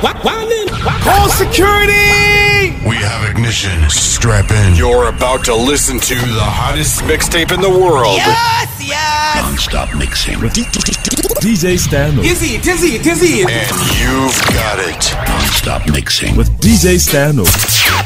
Call security! We have ignition. Strap in. You're about to listen to the hottest mixtape in the world. Yes, yes! Non-stop mixing. DJ Stanley. Dizzy, dizzy, dizzy. And you've got it. Non-stop mixing. With DJ Stanley. I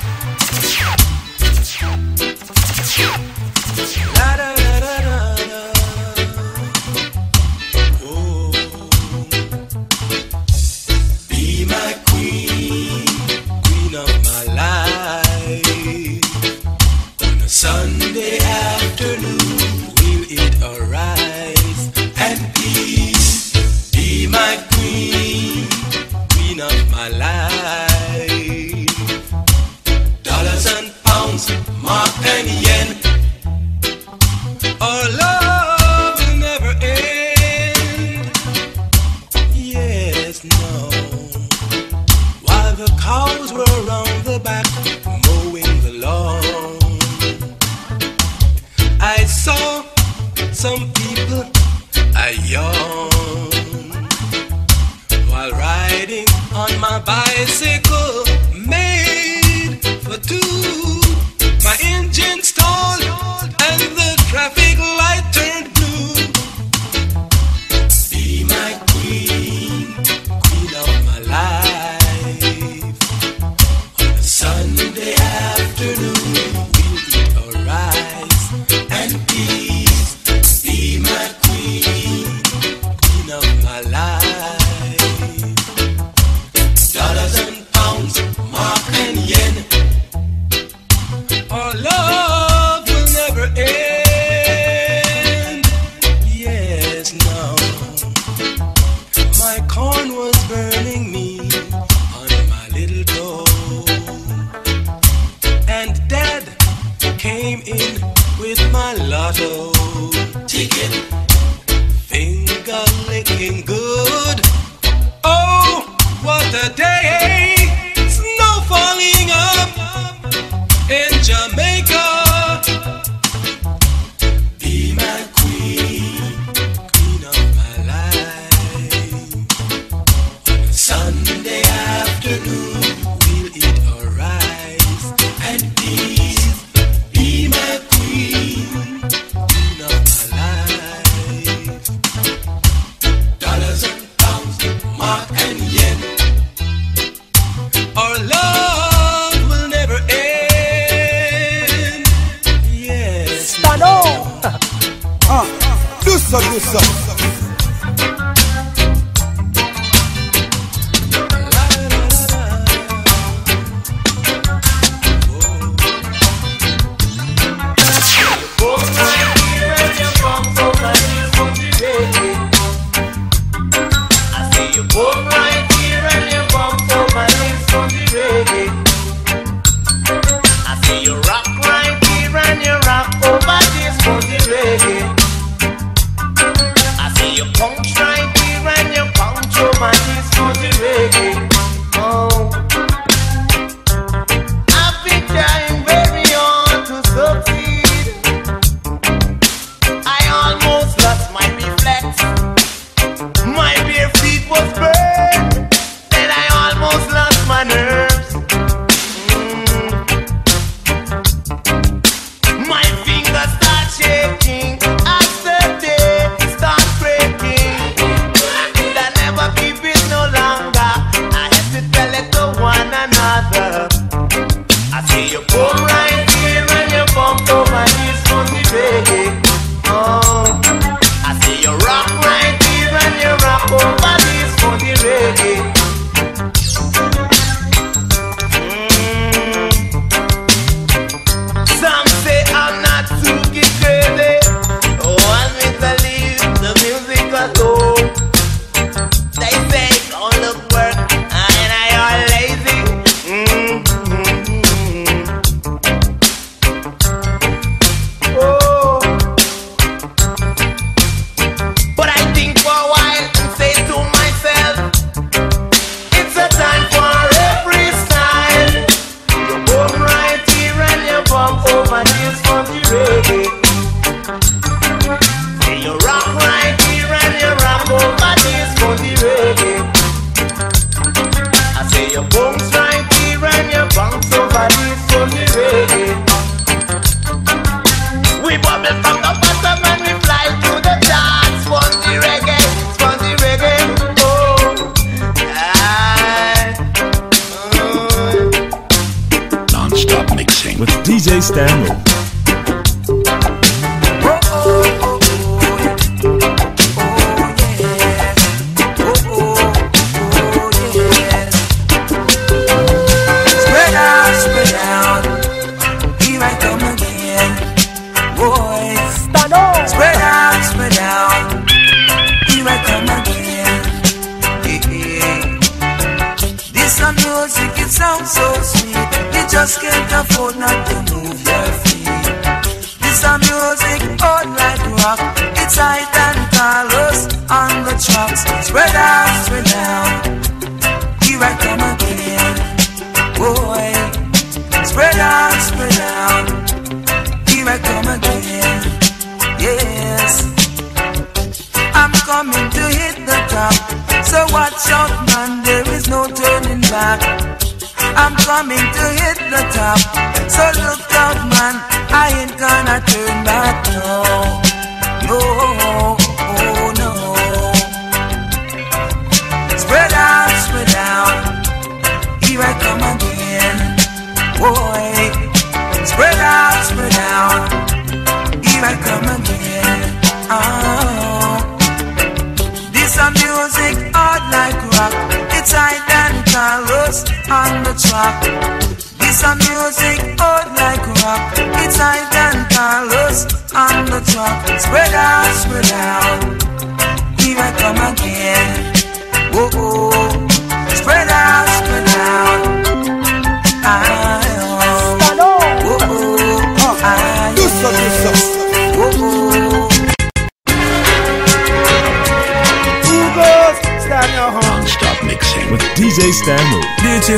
your bones right here and your bounce over this sunny rain. We bubble from the bottom and we fly to the top. Spongy reggae, oh, yeah. Non-stop mixing with DJ Stanley. DJ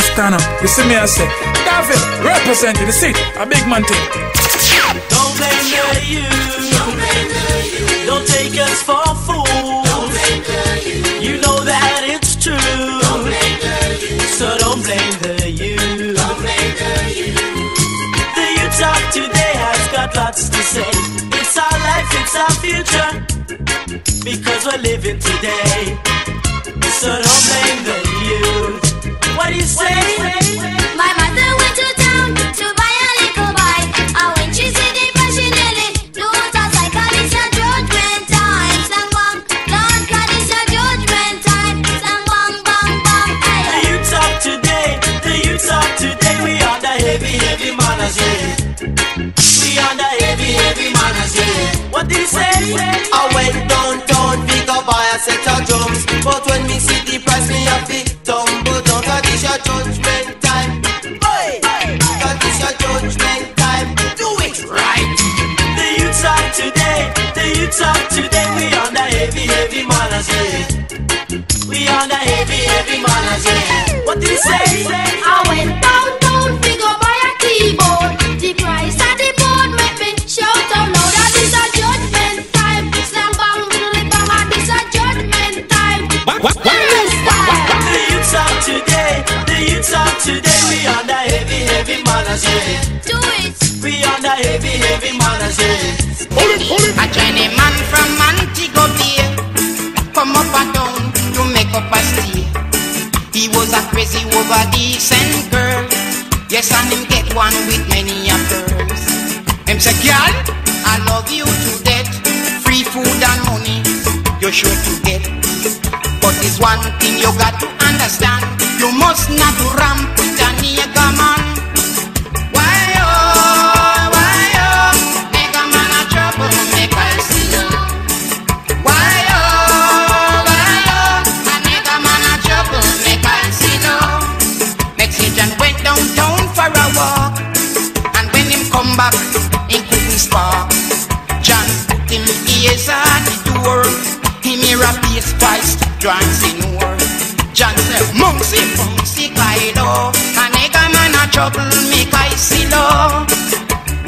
Stano, you see me I say David, represent you, the seat, a big man thing. Don't blame the youth, don't take us for fools. Don't blame the youth, you know that it's true. Don't blame the youth, so don't blame the youth. Don't blame the youth. The youth of today has got lots to say. It's our life, it's our future, because we're living today. So don't blame the youth. What do you say? My mother went to town to buy a little bike, and when she said it passionately, no talk like God is a judgment time. Slang bang, Lord God is a judgment time. Slang bang, bang, bang. The youths of today, we are the heavy, heavy manners, yeah. We are the heavy, heavy manners, yeah. What do you say? I went downtown, pick up by a set of drums, but when we see the price, me a big tumble down. Judgment time, hey, hey, God is your judgment time. Do it right. The youths of today, we on the heavy, heavy manners, yeah. We on the heavy, heavy manners, yeah. What do you say? I went downtown, we go buy a keyboard. The price at the board make me shout out loud. That is a judgment time. Slam bang, little bang, that is a judgment time. The youths of today. Today we on the heavy, heavy manners, yeah. Do it. We on the heavy, heavy manners, yeah. Hold it, hold it. A journeyman from Montego Bay come up and down to make up a steal. He was a crazy over decent girl. Yes, and him get one with many a pearls. Him say, girl, I love you to death. Free food and money you're sure to get. But there's one thing you got to understand. You must not ramp with a nigga man. Why oh, nigga man a troublemaker still. Why oh, a nigga man a troublemaker still. Mexican went downtown for a walk, and when him come back, he couldn't spark. John put him ears at the door, he mirror face twice, drawing in war. John said, Monksy, Kaido, a nigga man a troublemaker, I see law.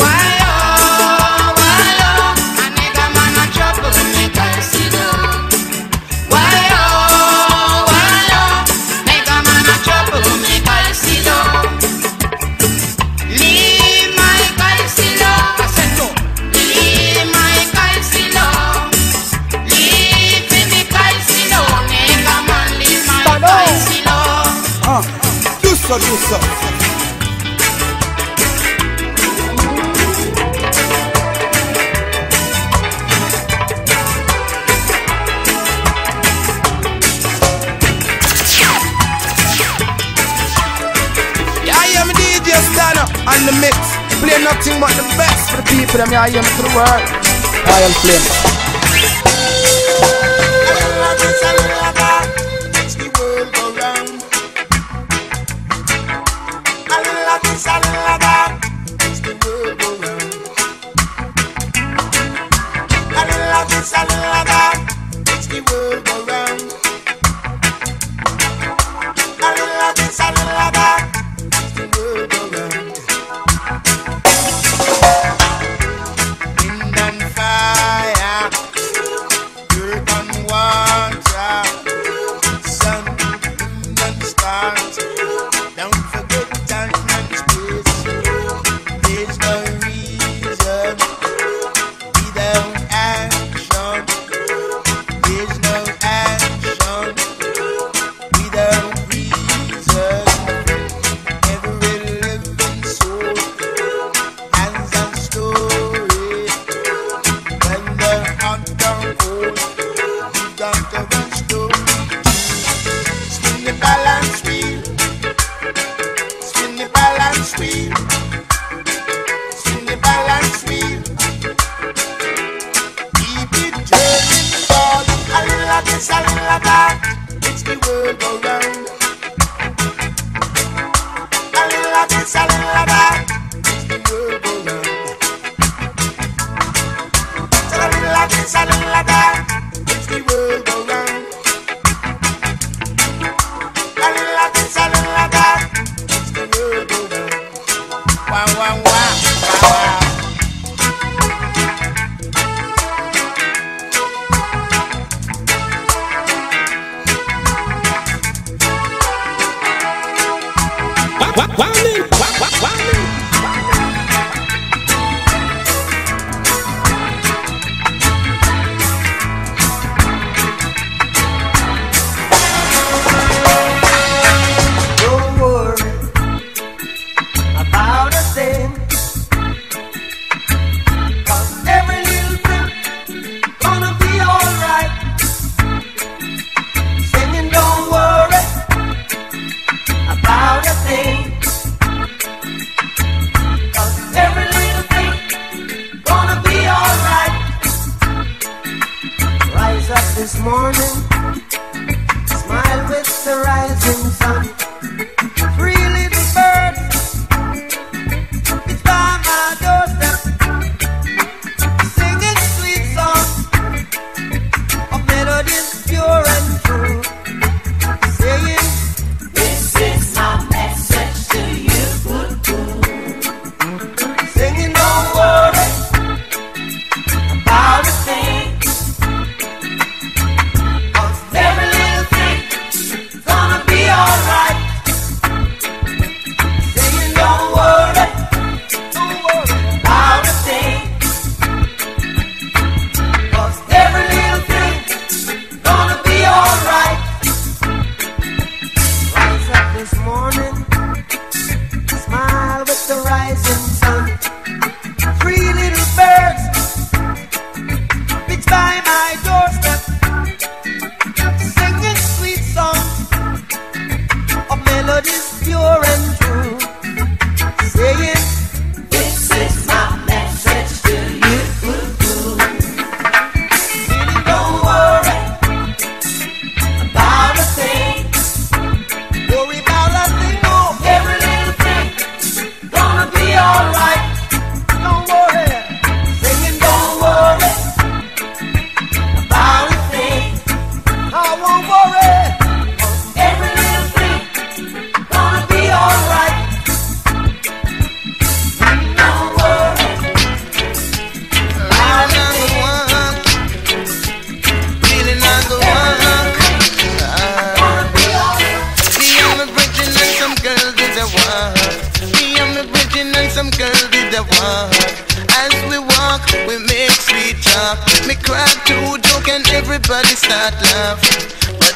Why oh, a nigga man a troublemaker, I see law. Why oh, nigga man a troublemaker. do so. And the mix, play nothing but the best for the people that I am to the world. I am playing.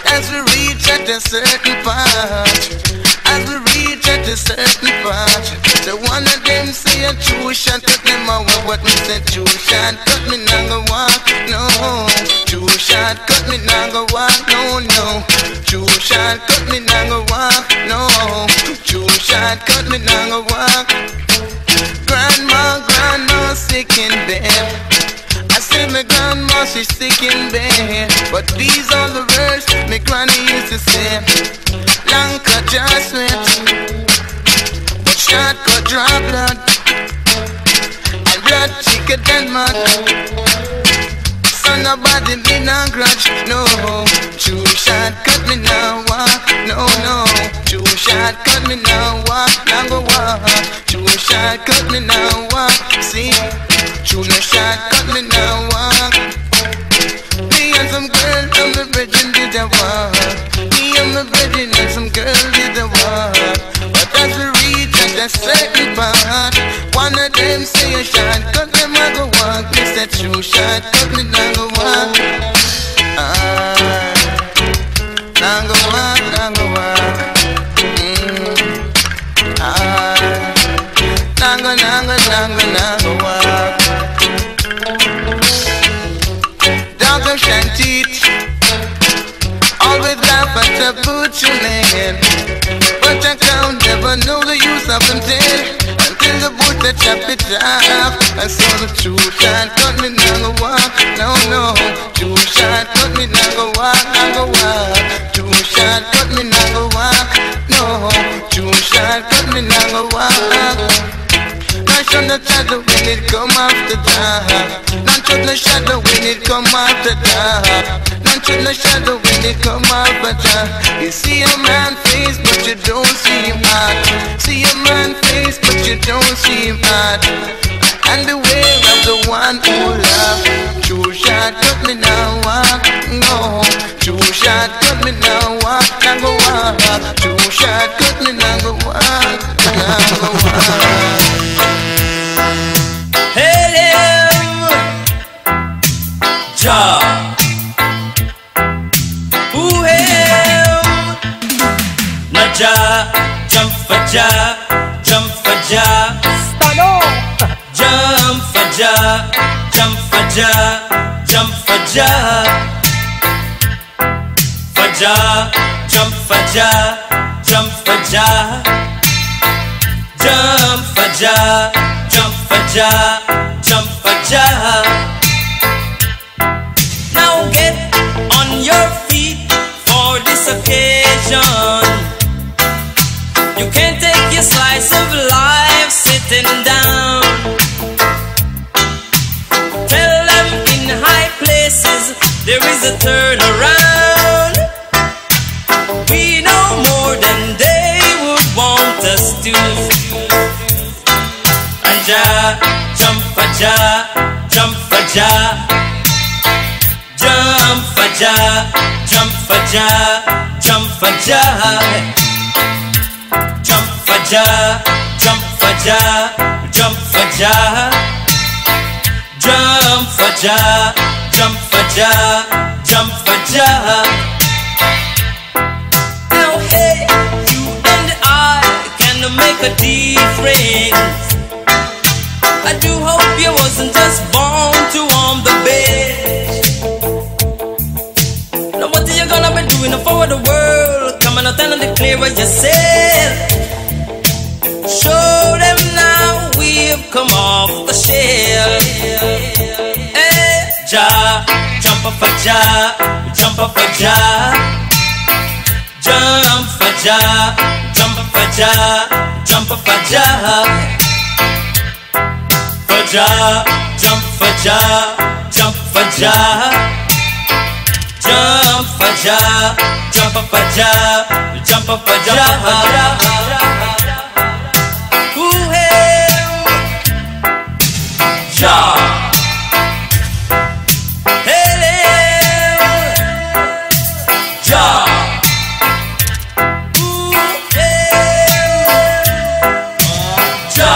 As we reach the certified. The one of them say a tuition, take them away what me say tuition. Cut me not go walk, no. Tuition, cut me not go walk, no, no. Tuition, cut me not go walk, no. Tuition, cut me not go walk. Grandma sick in bed. I said my grandma, she's sick in bed. But these are the words my granny used to say. Long cut dry sweat, but short cut dry blood. And blood thicker than mud. So nobody be no grudge, no. True shot cut me now, walk, no, no. True shot cut me now, walk, now go walk. True shot cut me now, walk, see. True no shot cut me now, walk. Me and some girl on the bridge and did a walk. Me and the bridge and some girl did a walk. But as we reach at the second part, one of them say a shot cut them I go walk. They said true shot cut me now, go walk. Now go walk, now go walk. Now go, now go, now go, now go walk. Shan't eat, always laugh at a butcher man. But I can't never know the use of them dead until the butcher chop it off. I saw the true shot cut me down the walk, no, no. True shot cut me down the walk, down the walk. True shot cut me down the walk, no. True shot cut me down the walk. Not show no shadow when it come after dark. Not show no shadow when it come after dark. Not show no shadow when it come after dark. You see a man's face but you don't see him heart. See a man's face but you don't see him heart. And beware of the one who love. True shot cut me now, walk, no. True shot cut me now, walk, now go walk. True shot cut me now, go walk, now go walk. Job. Ooh, hell. Na ja, jump for ja, jump for ja. Stand up. Jump for ja, jump for ja, jump for ja. For ja, jump for ja, jump for ja. Jump for ja, jump for ja, jump for ja. Now get on your feet for this occasion. You can take your slice of life sitting down. Tell them in high places there is a turnaround. We know more than they would want us to. And ja, jump for ja, jump for ja. Jump for ja, jump for ja, jump for ja. Jump for ja, jump for ja, jump for ja. Jump for ja, jump for ja, jump for ja. Now hey, you and I can make a difference. I do hope you wasn't just born to warm the bed. Now what are you gonna be doing for the world? Coming out and declare what you said. Show them now we've come off the shelf. Hey, ja, jump up for ja, jump up for ja. Jump for ja, jump up for ja, jump up for ja. For ja, jump for ja, jump for ja. Jump for ja, jump for ja, jump for ja. Ooh hey, ja. Hello, ja. Ooh hey, ja. Hello, ja.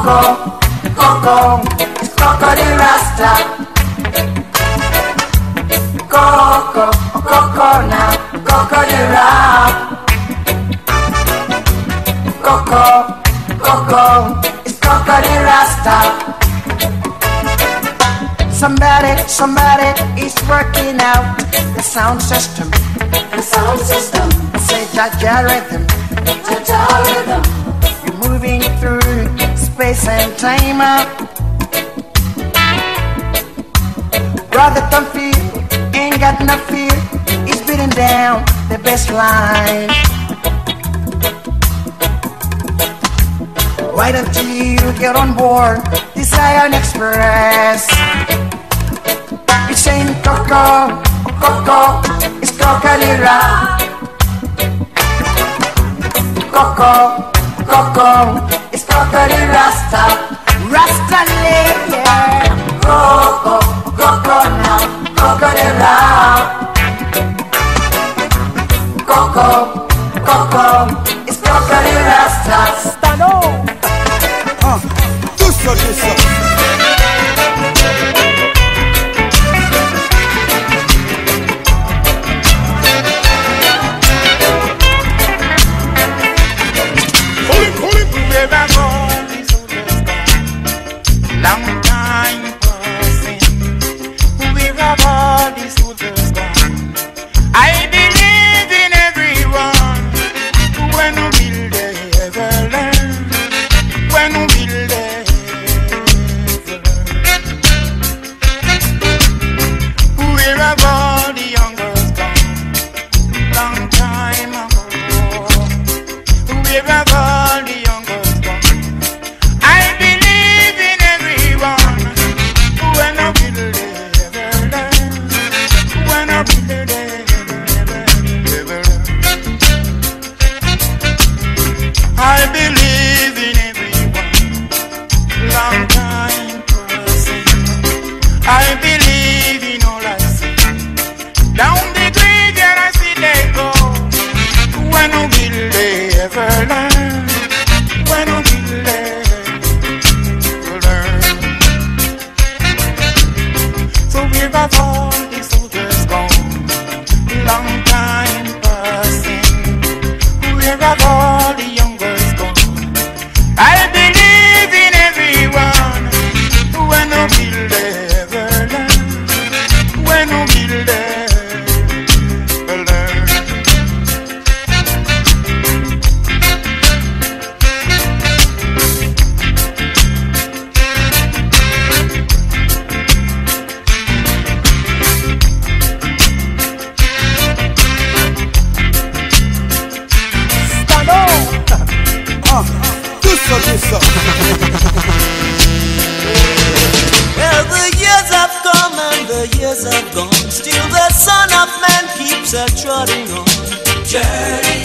Coco, Coco, it's Coco the Rasta. Coco, Coco now, Coco the Rap. Coco, Coco, it's Coco the Rasta. Somebody, somebody is working out the sound system. The sound system. Say Jaja rhythm. Jaja rhythm. You're moving through space and time. Brother don't feel, ain't got no fear. It's beating down the baseline. Why don't you get on board this Iron Express? It's saying Coco, Coco, it's Coca-Lira. Coco, Coco, it's Coco the Rasta, Rasta lady, yeah. Coco, Coco now, Coco the Rap. Coco, Coco, it's Coco the Rasta. Stand up. Tout ça, tout ça. Long time passing, we have all these others gone. I believe in everyone. When we build the heaven, when we build the heaven, we have all the young girls gone. Long time ago, we have all the young girls. Journey on, journey,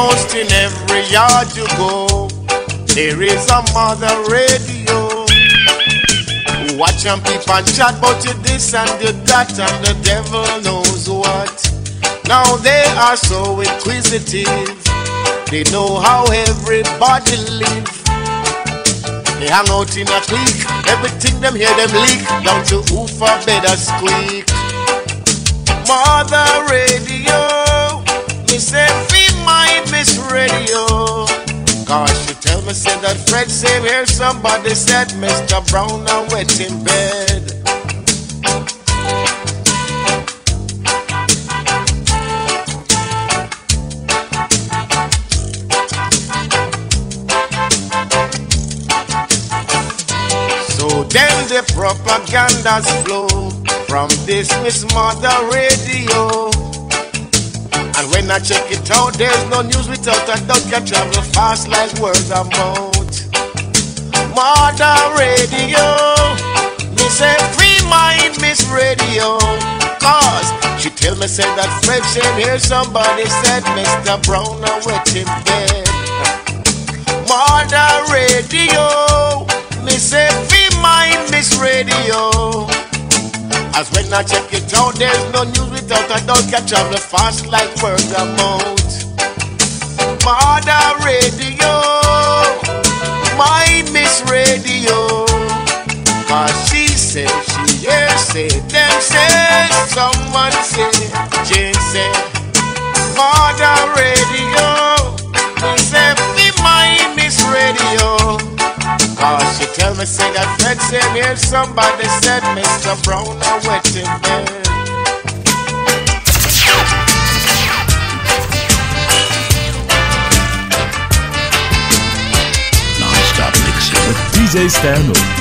Almost in every yard you go, there is a mother radio. Watch and peep and chat about you this and you that and the devil knows what. Now they are so inquisitive, they know how everybody lives. They hang out in a clique, everything them hear them leak, down to Ufa better squeak. Mother radio, me say feed my Miss Radio. Cause she tell me say that Fred save here, somebody said Mr. Brown are wet in bed. Then the propagandas flow from this Miss Mother Radio. And when I check it out, there's no news without a doubt. Can travel fast like words of mouth. Mother Radio, me say free mind Miss Radio. Cause she tell me said that Fred same here, somebody said Mr. Brown are wet in bed. Mother Radio, me say free mind Miss Radio. As when I check it out, there's no news without a doubt. Can travel fast like word of mouth. Mother Radio, my Miss Radio. Cause she say, she hears say, them say, someone say, Jane say. Mother Radio, me say, be my Miss Radio. Cause she tell me say that Fred same here, somebody said Mr. Brown are wet in bed. Non-stop mixing with DJ Stanley.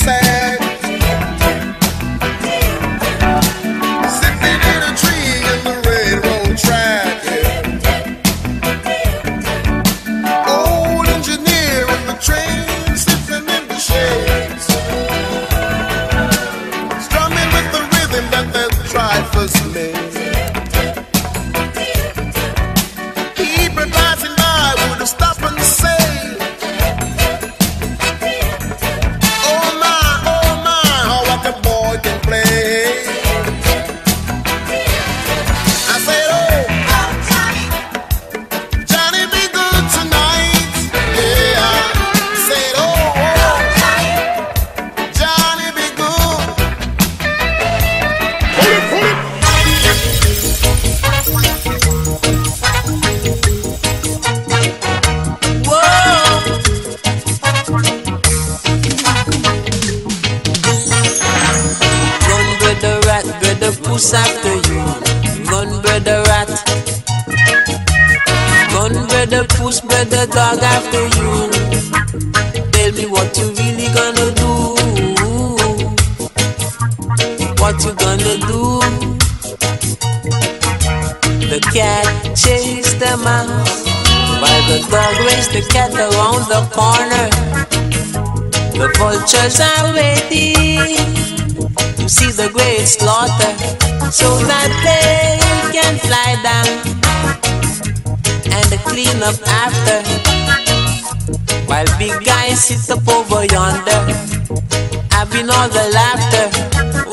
said. Sitting in a tree in the railroad track. Yeah. Old engineer in the train, sitting in the shades, strumming with the rhythm that the drivers made. He provides and I would have stopped and said. Push after you, run brother rat. Run brother push brother dog after you. Tell me what you really gonna do. What you gonna do? The cat chased the mouse while the dog raced the cat around the corner. The vultures are waiting to see the great slaughter, so that they can fly down and clean up after, while big guys sit up over yonder, having all the laughter,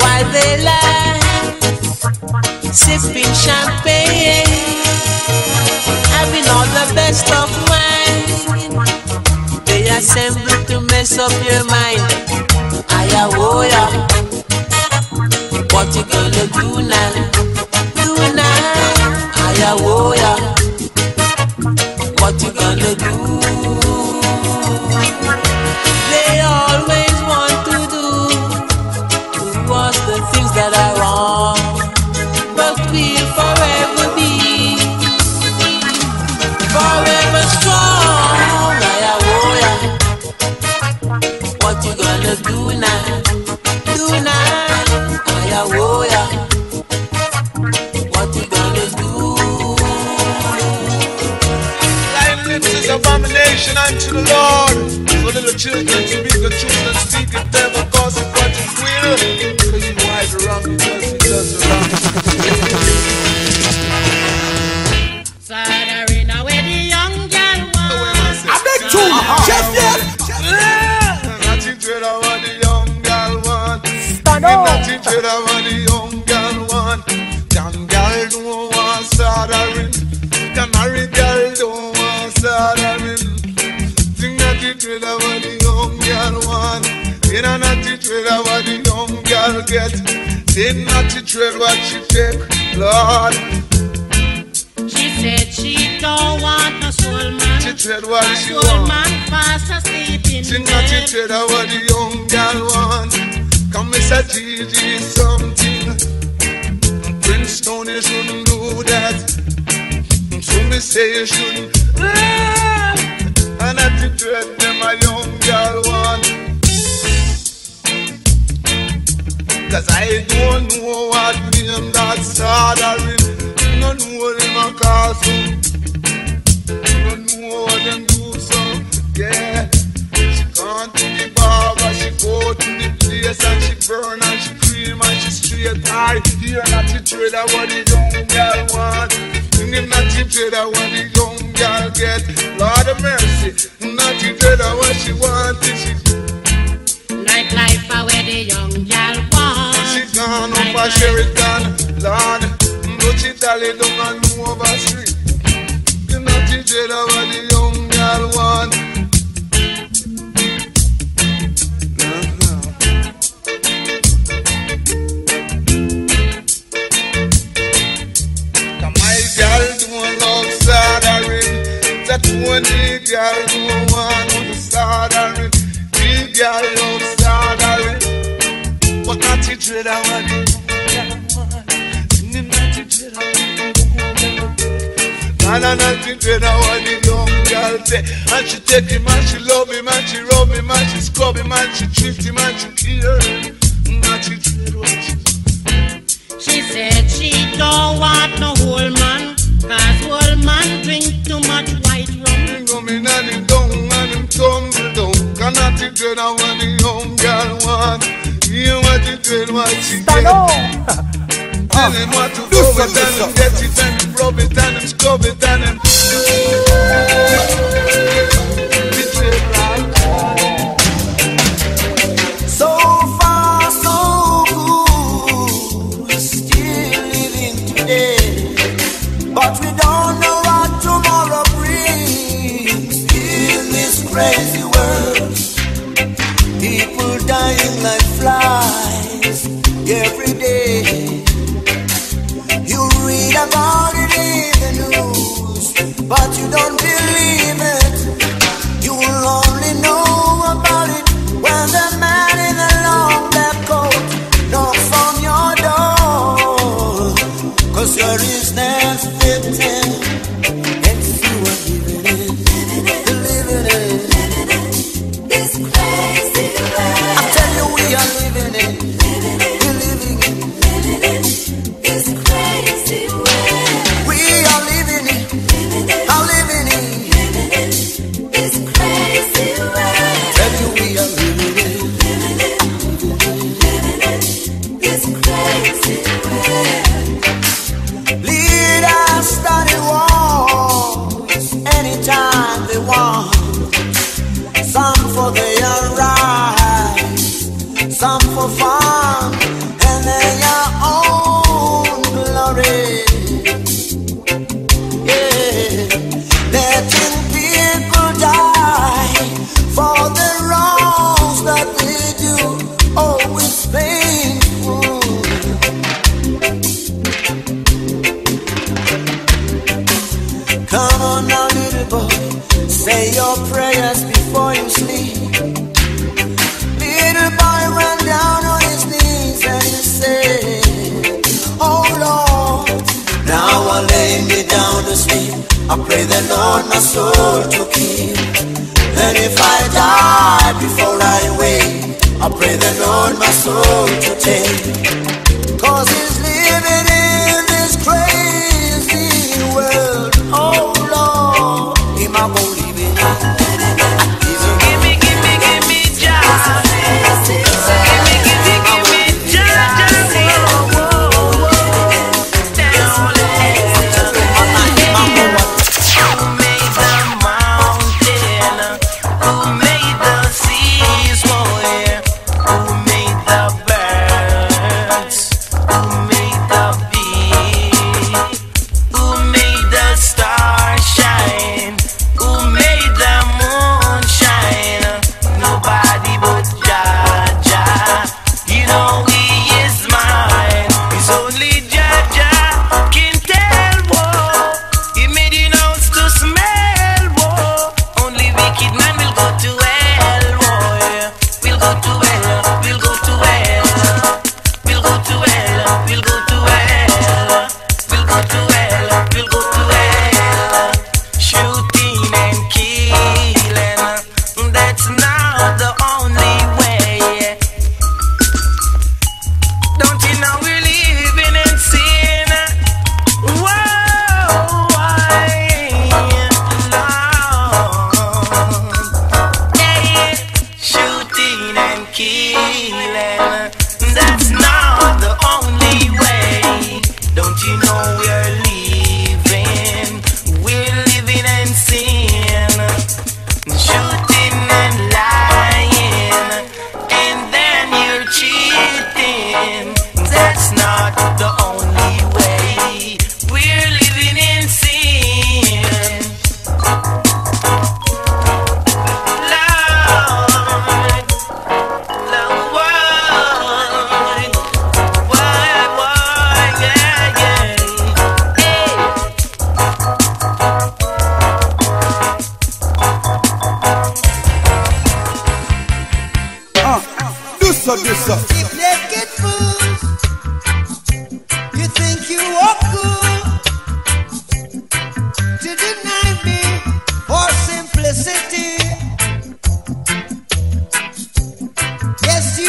while they laugh, sipping champagne, having all the best of wine. They assemble to mess up your mind. Ayahoya. What you gonna do now? Do now, Ayahoya. What you gonna do? They always want to do us the things that are wrong, but we'll forever be, forever strong. Ayahoya. What you gonna do now? Do now. Ayahoya, what you gonna do? Life is abomination unto the Lord. For little children to be the truth and speak it them of course of what is will. Cause you know I've wrong because he does the wrong. Sardarina, where the young girl was. I beg to Chester! Nothing better than the young girl one. Young girl don't want soldering. The married girl don't want soldering. Nothing better than the young girl one. You know nothing better what the young girl get. They nothing better what she take, Lord. She said she don't want no soul man. She said what she want. Soul man fast asleep in bed. Nothing better what the young girl want. Come Miss Gigi is something Prince Tony shouldn't do that. So me say you shouldn't. And I treat them a young girl one. Cause I don't know what name that soldering. I don't know what them a call so. I don't know what them do so. Yeah. She gone to the bar but she go to the place and she burn and she cream and she straight high. Here not the trader what the young girl want. Here not the trader what the young girl get. Lord of mercy, not the trader what she want. She night life where the young girl want. She gone night over Sheridan, Lord. But she dolly down and move over street. Here not the trader what the young girl want. Only girl who want to start a ring. Big girl love start a ring. But not the trader what the young girl want. Not the trader what the young girl want. Not And another children, I want the young girl say. And she take him and she love him and she rub him and she scrub him and she treat him and she kill him. Not she said what she said she don't want no old man, cause old man drink too much white rum. He rum in and him down and him tumble down. Cannot it dread and when the young girl want. He want it dread what she get. Tell him what to do with and him get it and him rub it and him scrub it and him so far so good, still living today, but we don't know what tomorrow brings in this crazy world. People dying like flies every day. You read about it in the news, but you don't believe it. You will only know about it when the man in the long black coat knocks on your door, cause you're his next victim. And you are living it, this crazy world. I tell you we are living it, we're living it, this crazy world. I pray the Lord my soul to keep, and if I die before I wake, I pray the Lord my soul to take, cause he's living in this crazy world. Oh Lord, him I won't leave it. So give me joy. So give me joy.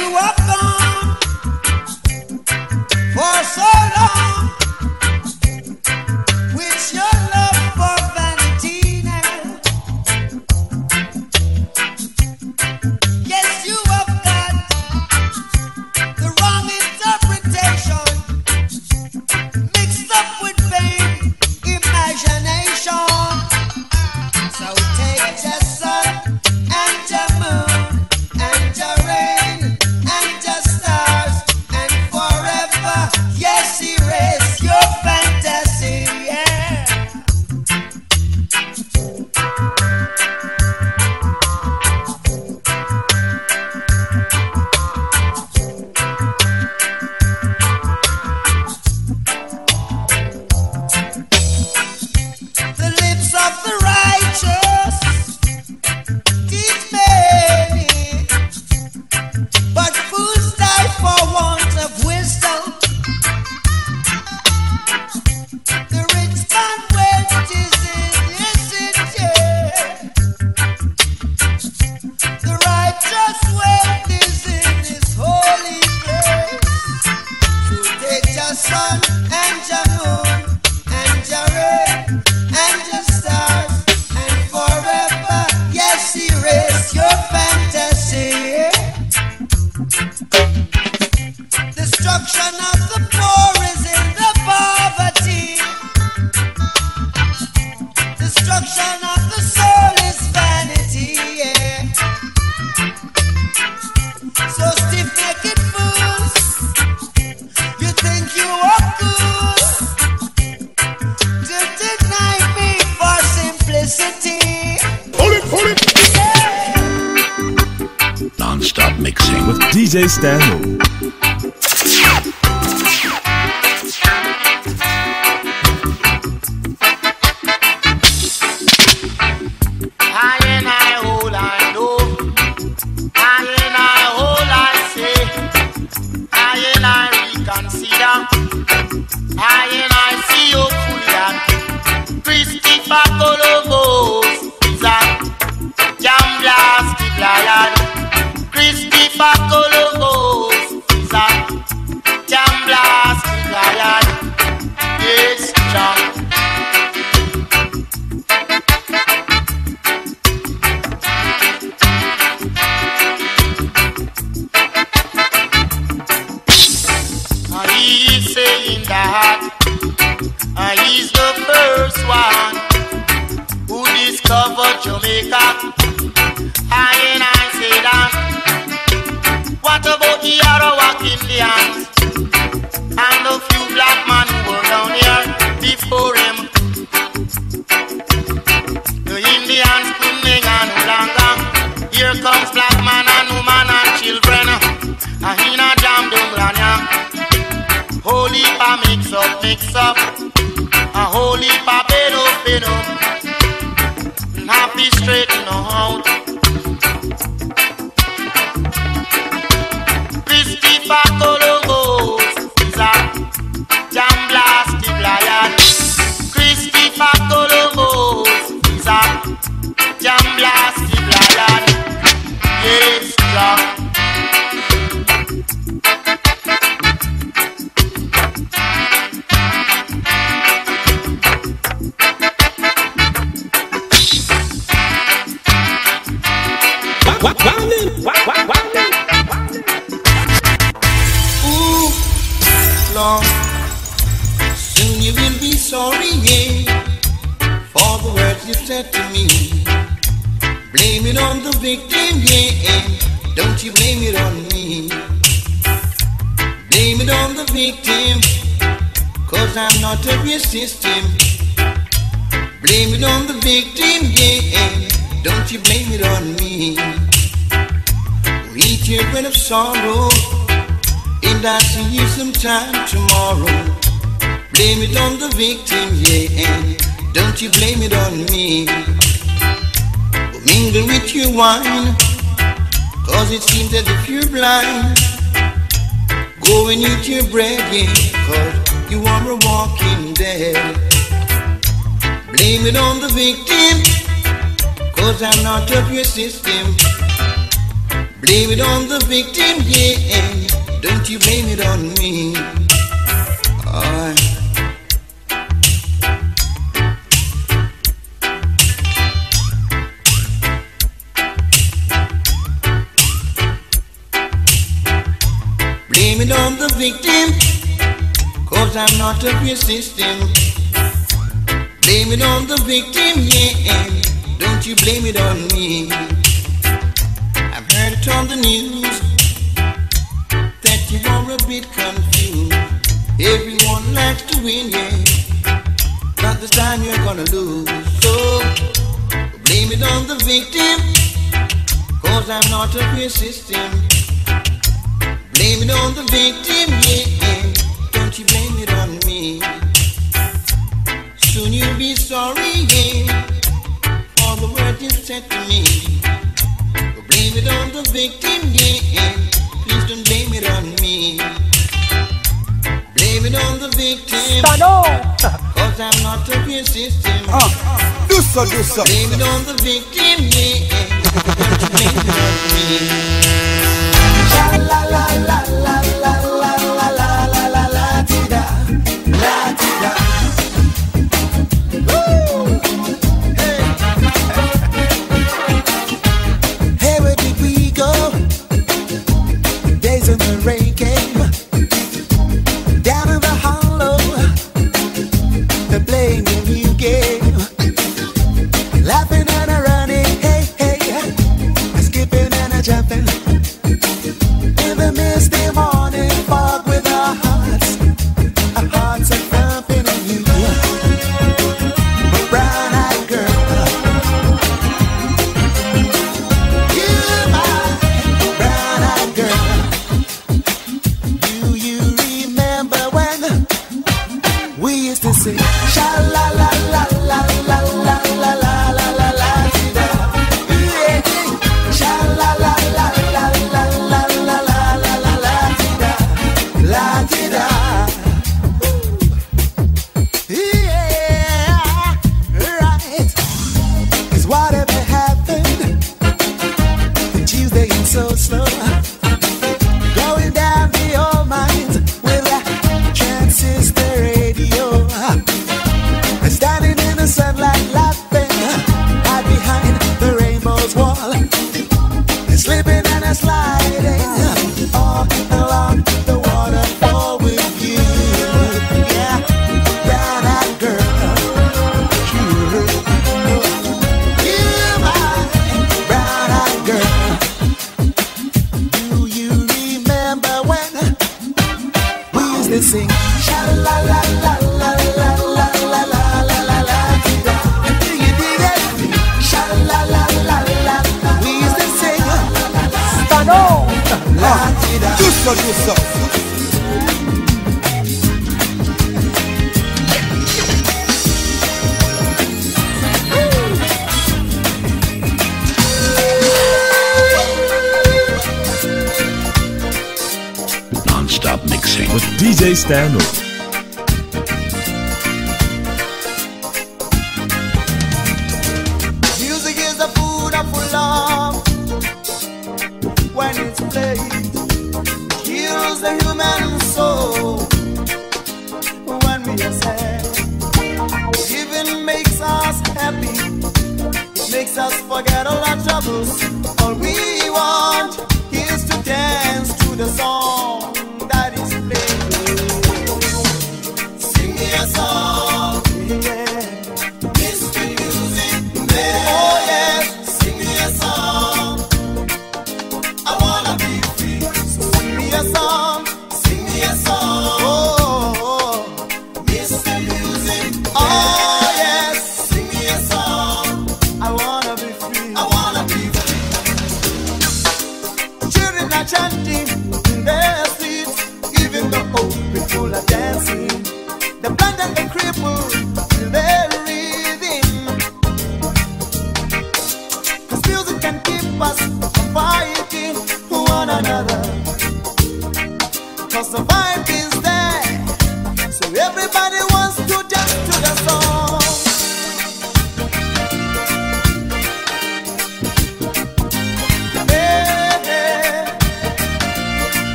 you have done for so long with your love for vanity now. Yes, you have got the wrong interpretation mixed up with vain imagination. So take the sun and the moon and the rain and the stars and forever, yes, erase your fantasy, yeah. The lips of the righteous teach many, but fools die for want of wisdom. The rich man wages in his sin. The righteous wages in his holy grace. To take your sun and your moon and your rain and your stars and forever, yes, erase your fantasy. Destruction of the poor is in the poverty. Destruction of the soul is vanity, yeah. So stiff-necked fools, you think you are fools to deny me for simplicity. Non-stop mixing with DJ Stanhope. blame it on the victim, yeah, don't you blame it on me. Blame it on the victim, cause I'm not of your system. Blame it on the victim, yeah, don't you blame it on me. I've heard it on the news that you are a bit confused. Everyone likes to win, yeah, but this time you're gonna lose. So blame it on the victim, cause I'm not of your system. Blame it on the victim, yeah, don't you blame it on me. Soon you'll be sorry, yeah, for the words you said to me. Blame it on the victim, yeah, please don't blame it on me. Blame it on the victim, cause I'm not of your system. Do so. Blame it on the victim, yeah, don't you blame it on me. La la la la la la la la la la la tida, la tida.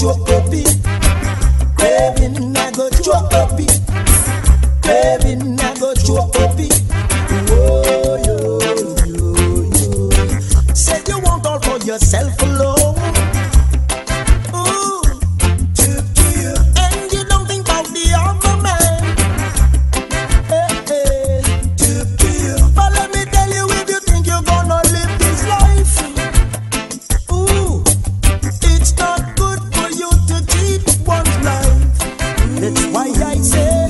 choke up it. Baby, I go choke up it. Baby, I go choke up it. Whoa, yo, yo, yo. Say you want all for yourself alone. Ooh, and you don't think about the other man. Hey, hey. But let me tell you, if you think you're gonna live this life, ooh, it's not good for you to cheat one's life. That's why I say,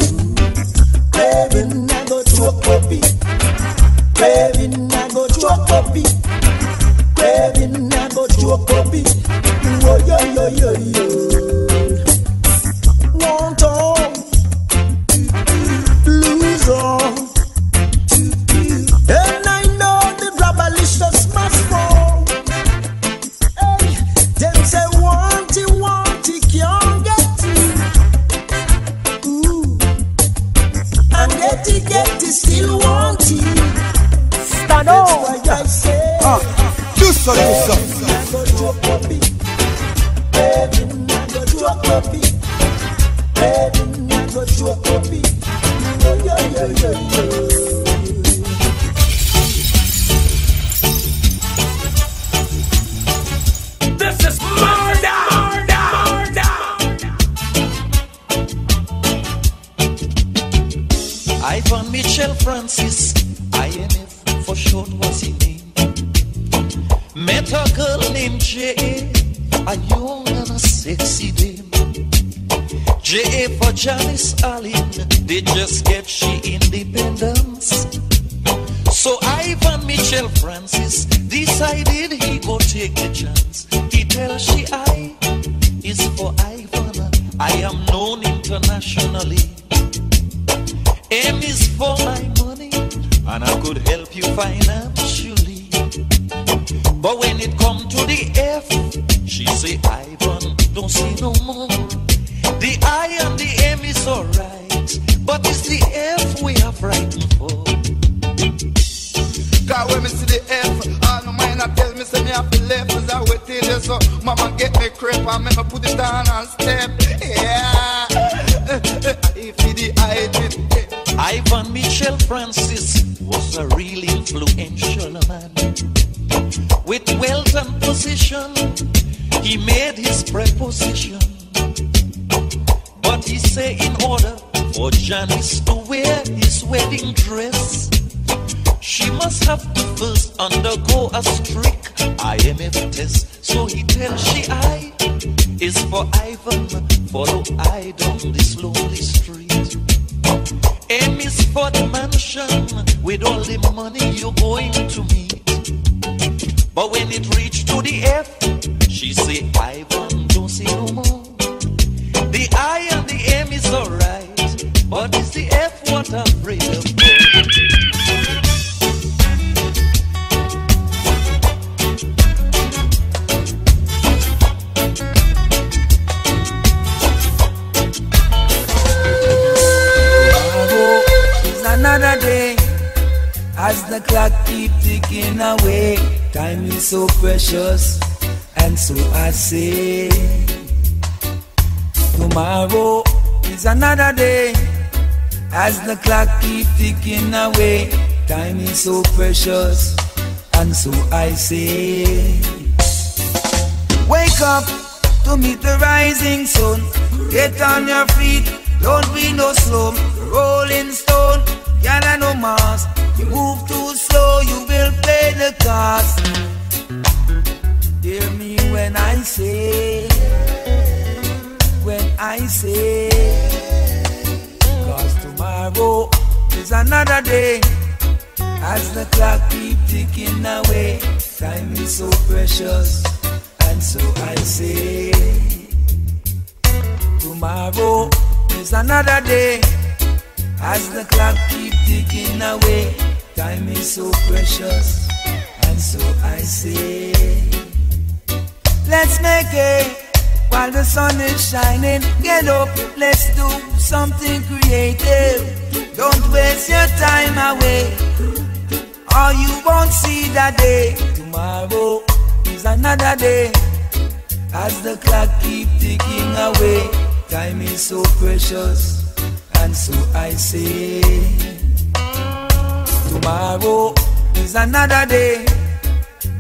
baby, I go choke copy. Baby, I go choke copy. Baby, I go choke copy. Oh, yo, yo, yo, yo. Want all, lose all, and I know the globalists must fall. Hey, them say want it, can't get it. Ooh, and get it, still want it. Stand up. That's why I say, do so, do so. Ivan Michel Francis, IMF for short was his name. Met a girl named J.A., a young and a sexy dame. J.A. for Janice Allen, they just get she independence. So Ivan Michel Francis decided he go take the chance. He tells she I is for Ivan, I am known internationally. M is for my money, and I could help you financially. But when it come to the F, she say, Ivan, don't say no more. The I and the M is alright, but it's the F we are frightened for. Cause when me see the F, all my mind I tell me, say me have to left, cause I waited there, so mama get me crepe, I make me put it down and step, yeah. Ivan Michel Francis was a really influential man. With wealth and position, he made his preposition. But he say in order for Janice to wear his wedding dress, she must have to first undergo a strict IMF test. So he tells she I is for Ivan, follow I down this lonely street. M is for the mansion with all the money you're going to meet. But when it reached to the F, she say Ivan, don't say no more. The I and the M is alright, but it's the F what I'm afraid of. Another day, as the clock keep ticking away, time is so precious, and so I say, tomorrow is another day, as the clock keep ticking away, time is so precious, and so I say, wake up to meet the rising sun, get on your feet, don't be no slum, rolling stone, gather no mass. You move too slow, you will pay the cost. Hear me when I say, cause tomorrow is another day. As the clock keep ticking away, time is so precious, and so I say, tomorrow is another day. As the clock keep ticking away, time is so precious, and so I say, let's make it while the sun is shining. Get up, let's do something creative. Don't waste your time away, or you won't see that day. Tomorrow is another day. As the clock keep ticking away, time is so precious, and so I say, tomorrow is another day.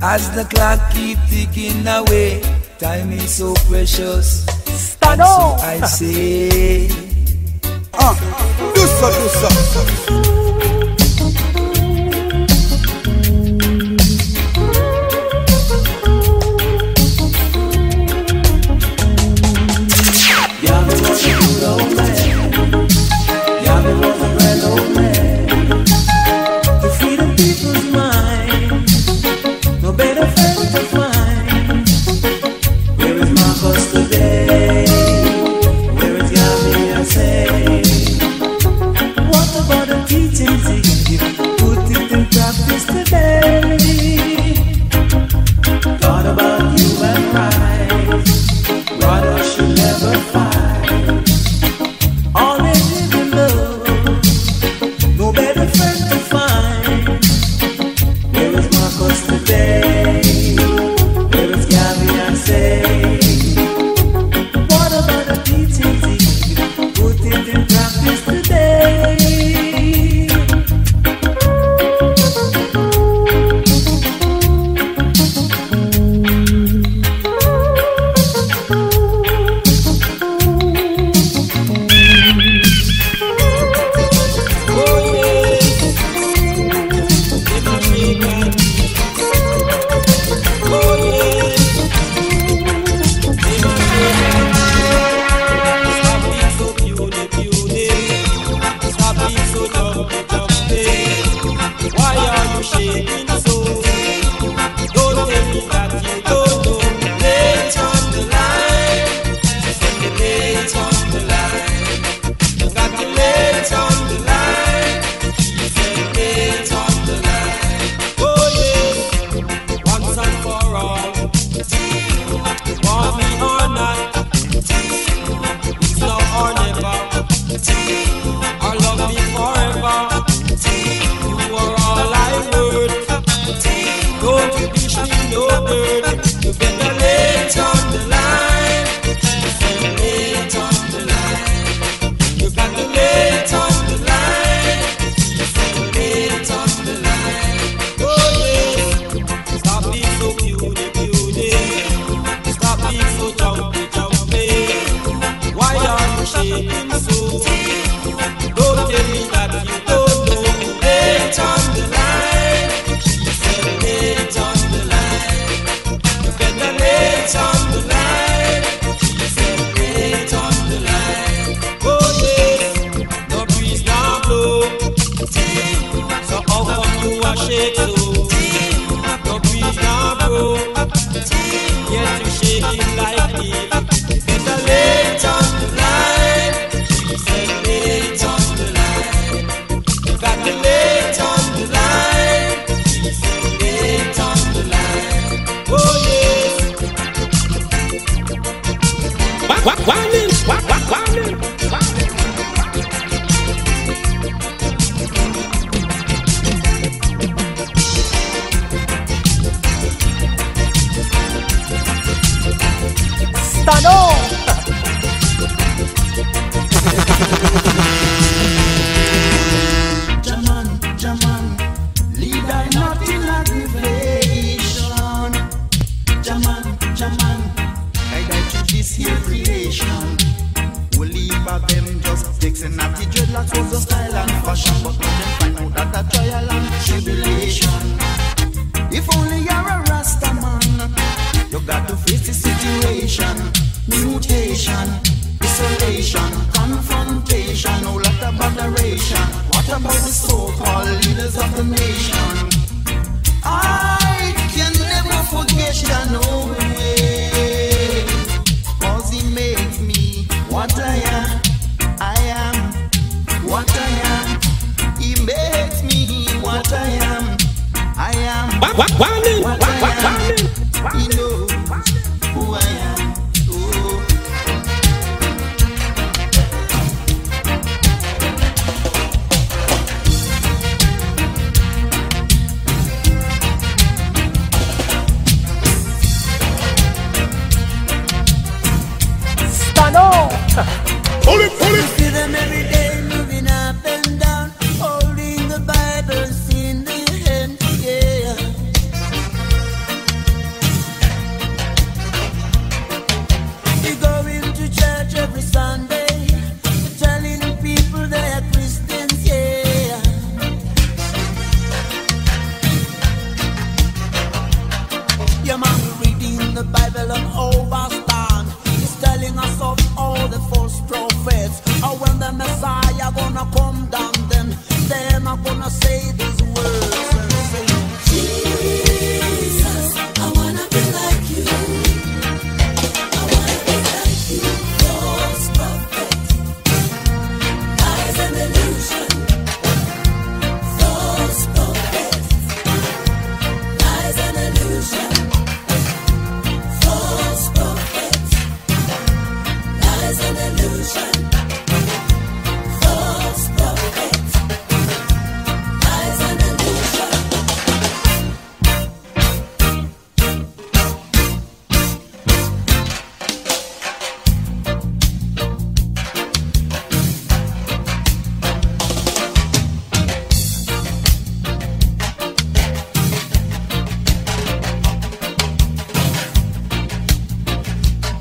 As the clock keep ticking away, time is so precious, and so I say, do so. Pull it. See them every day moving up and down, holding the Bibles in the hand, yeah. They're going to church every Sunday, telling people they are Christians, yeah. Your mom reading the Bible on overstand, is telling us of all the false prophets. Or when the Messiah gonna come down, then they're not gonna say these words and say, Jesus, I wanna be like you. I wanna be like you, false prophet. Lies and illusion, false prophet. Lies and illusion, false prophet. Lies and illusion, false prophet. Lies and illusion. Have them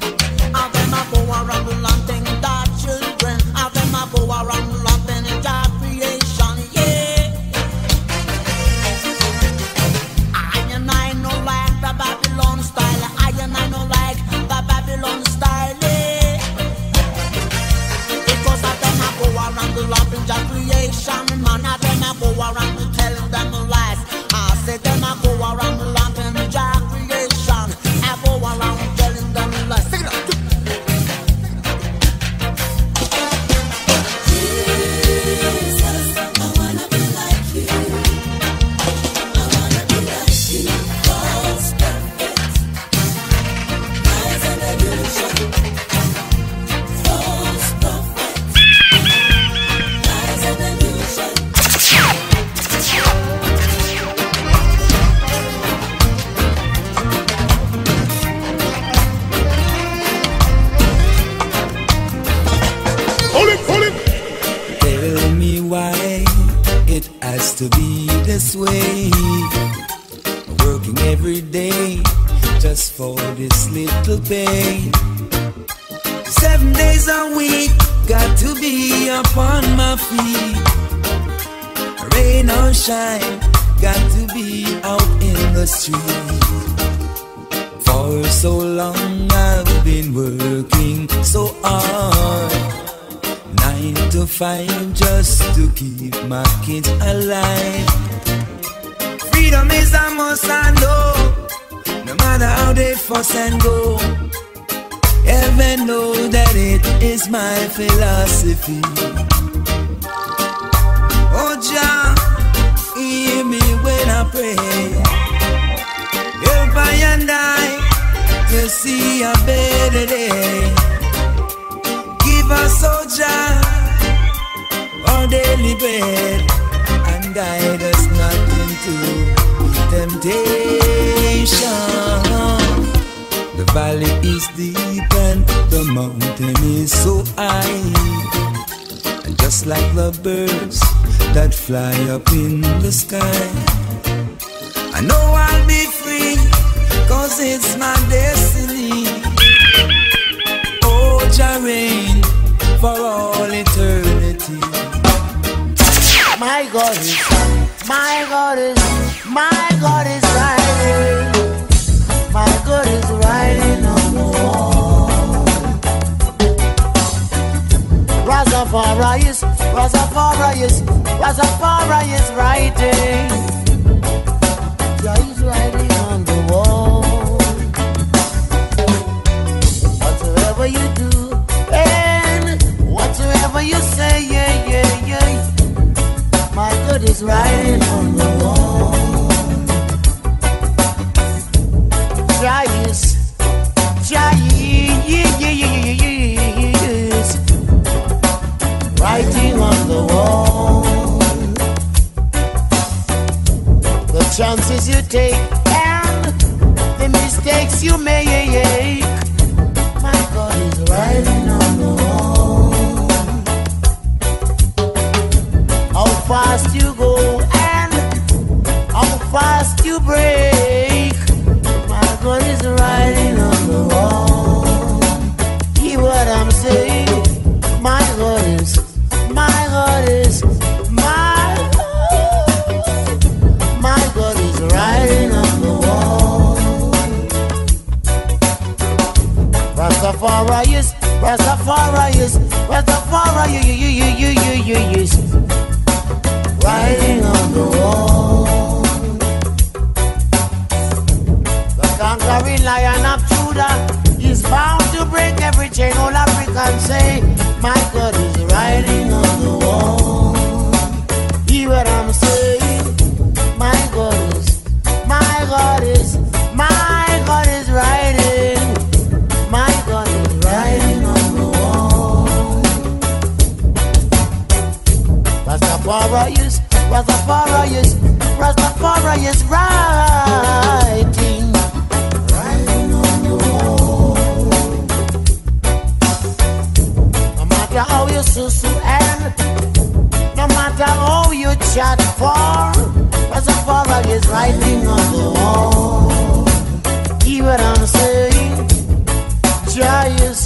a go around loving their children. Have them a go around loving their creation, yeah. I and I no like the Babylon style. I and I no like the Babylon style, yeah. Because have them a go around loving their creation, man. Have them a go around telling them lies. I said them a go around loving their creation. I go around telling them lies. Sing it up. Jesus, I wanna be like you. I wanna be like you, false prophet. Lies and illusion, false prophet. Lies and illusion. Hold it. Tell me why it has to be this way. Working every day just for this little pay. 7 days a week, got to be upon my feet. Rain or shine, got to be out in the street. For so long I've been working so hard, 9 to 5, just to keep my kids alive. Freedom is a must, I know, no matter how they fuss and go. Even know that it is my philosophy. Oh Jah, hear me when I pray. Help I and I to see a better day. Give us, oh Jah, our daily bread, and guide us not into temptation. The valley is deep and the mountain is so high, and just like the birds that fly up in the sky, I know I'll be free, cause it's my destiny. Oh, Jah reign for all eternity. My God is riding. My God is riding on the wall. Rastafari is riding. God is riding on the wall. Whatever you do and whatever you say, yeah. My God is riding on the wall. Jah is riding on the wall. The chances you take and the mistakes you make, my God is riding on the wall. Rastafari is riding on the wall. The conquering lion of Judah is bound to break every chain. All Africans say, my God is riding on the wall. Hear what I'm saying? My God is riding. My God is riding on the wall. Rastafari is riding. Riding on the wall. No matter how you susu and no matter how you chat for, Rastafari is riding on the wall. Hear what I'm saying? Jah is.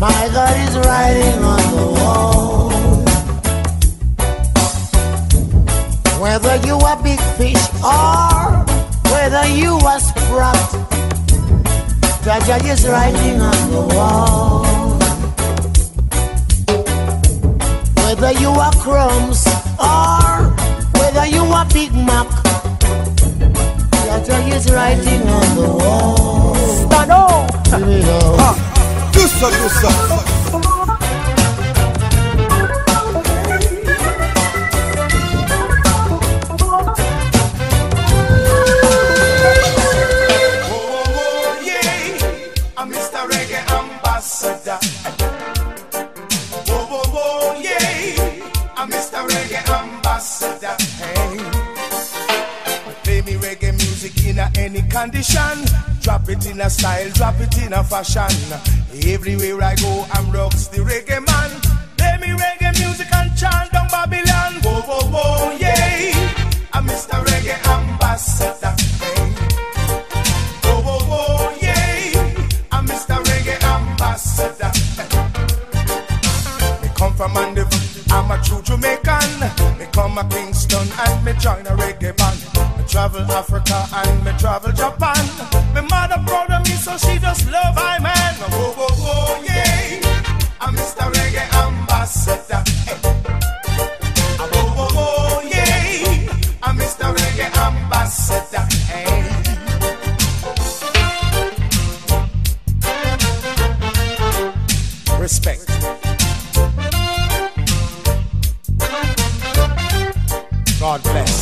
My God is riding on the wall. Whether you a big fish or whether you a sprout, Jah is riding on the wall. Whether you are crumbs or whether you are Big Mac, Jah is writing on the wall. Stand up! Here we go. Do so. Condition, drop it in a style, drop it in a fashion. Everywhere I go, I'm rocks the reggae man. Play me reggae music and chant down Babylon. Whoa, whoa, whoa, yeah, I'm Mr. Reggae Ambassador. Whoa, whoa, whoa, yeah, I'm Mr. Reggae Ambassador. Me come from Mandeville, I'm a true Jamaican. Me come a Kingston and me join a reggae band. Travel Africa and me travel Japan. My mother proud of me, so she just love I man. Whoa, whoa, whoa, yeah, I'm Mr. Reggae Ambassador. Hey. Whoa, whoa, whoa, yeah, I'm Mr. Reggae Ambassador. Hey. Respect. God bless.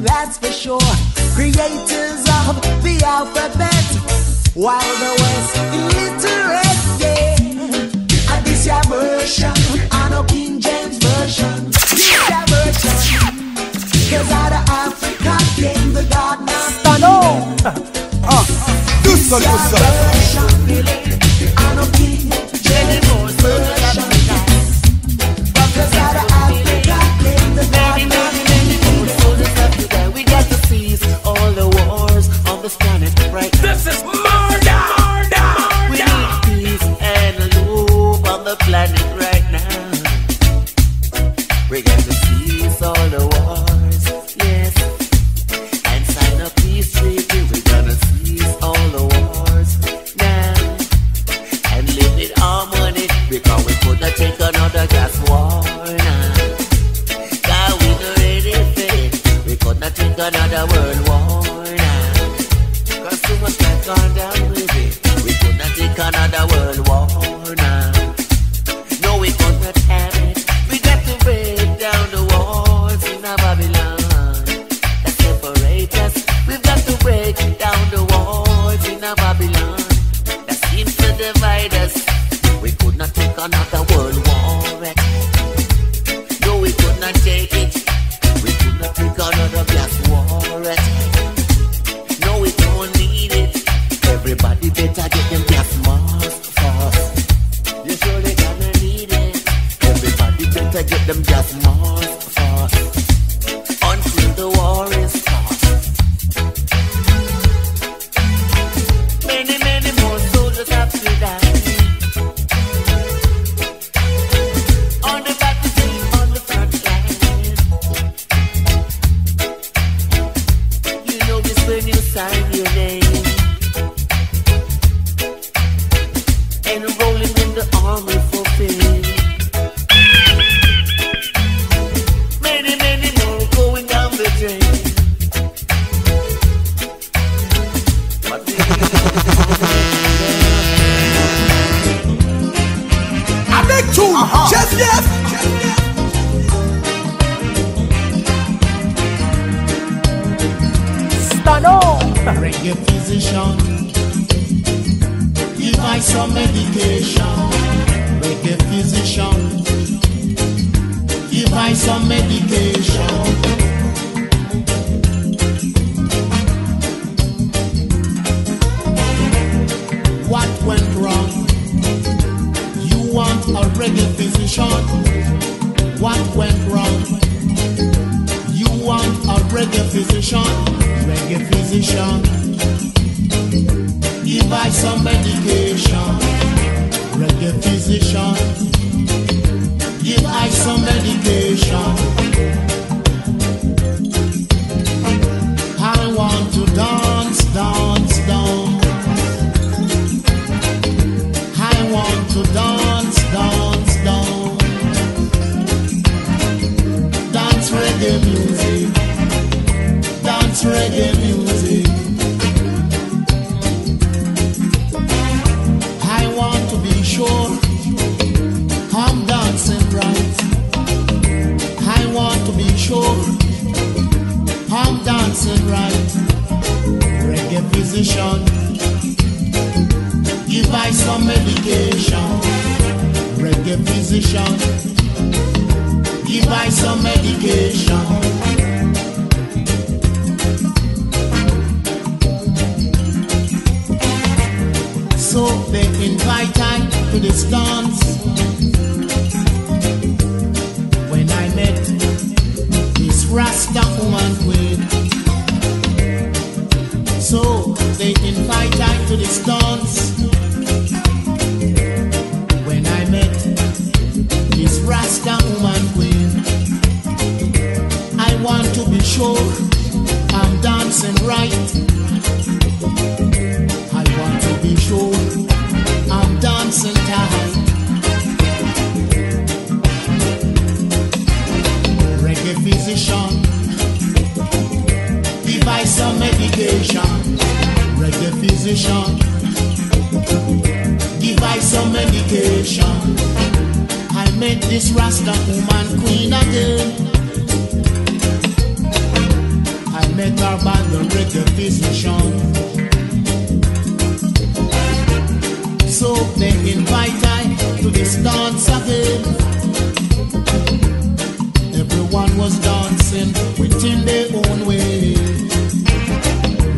That's for sure. Creators of the alphabet, while the West illiterate, yeah. And this your version, and a King James version. This your version, cause out of Africa came the God Master. This your version, and a King James version. Cause out of Africa came the God Master. All the wars on this planet right now. This is murder! We need peace and love on the planet right now. We got to cease all the wars, yes. And sign a peace treaty. We're gonna cease all the wars now. And live in harmony, because we could not take another gas war now. God, we know anything. We could not take another world war. Another world war now. No, we could not have it. We got to break down the walls in our Babylon that separate us. We've got to break down the walls in our Babylon that seems to divide us. We could not take another world war. No, we could not take it. We could not take another glass war. No, we don't need it. Everybody better get them glass. Get them just more fast until the war is fast. Many, many more soldiers have to die on the battlefield, on the front line. You know this when you sign your name, enrolling in the army for peace. Reggae physician, give I some medication. Reggae physician, give I some medication. What went wrong? You want a reggae physician? What went wrong? You want a reggae physician? Reggae physician, give I some medication. Reggae physician, give I some medication. I want to dance, dance, dance. To dance, dance, dance. Dance reggae music. Dance reggae music. I want to be sure I'm dancing right. I want to be sure I'm dancing right. Reggae physician, give I some medication. Reggae physician, give I some medication. So they invite I to this dance. When I met this Rasta woman with, so they invite I to this dance. Rasta woman queen, I want to be sure I'm dancing right. I want to be sure I'm dancing tight. Reggae physician, give I some medication. Reggae physician, give I some medication. I met this Rasta woman queen again. I met her our band and break the decision. So they invite I to this dance again. Everyone was dancing within their own way.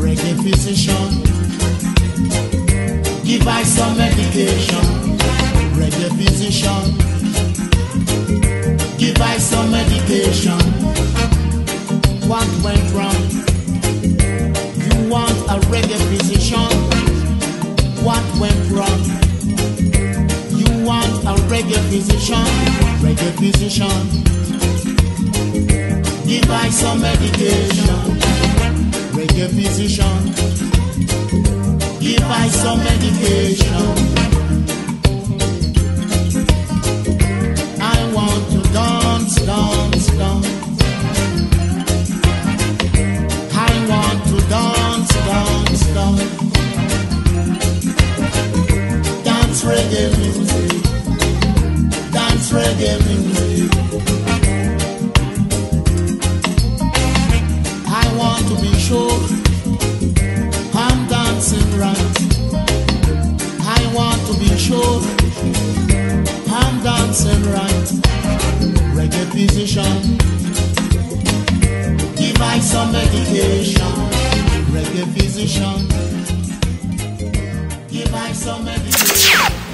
Reggae physician, give I some medication. Reggae physician, give I some medication. What went wrong? You want a reggae physician? What went wrong? You want a reggae physician? Reggae physician, give I some medication. Reggae physician, give I some medication. I want to dance, dance, dance. Dance, dance, dance. Dance reggae music. Dance reggae music. I want to be sure I'm dancing right. I want to be sure I'm dancing right. Reggae physician, give I some medication. Reggae physician, give I some medication.